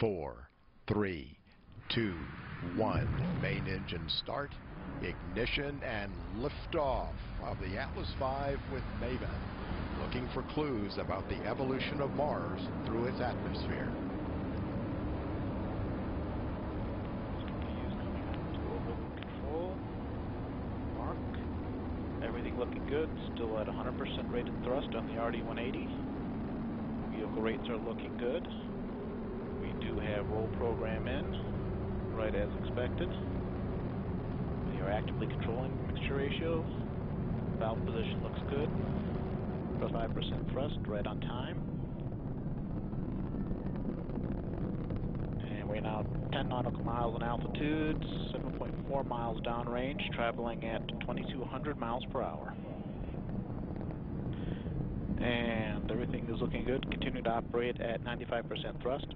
4, 3, 2, 1. Main engine start, ignition, and liftoff of the Atlas V with Maven, looking for clues about the evolution of Mars through its atmosphere. Mark, everything looking good. Still at 100% rated thrust on the RD-180. Vehicle rates are looking good. We do have roll program in, right as expected. We are actively controlling mixture ratio. Valve position looks good. 5% thrust, right on time. And we're now 10 nautical miles in altitude, 7.4 miles downrange, traveling at 2,200 miles per hour. And everything is looking good. Continue to operate at 95% thrust.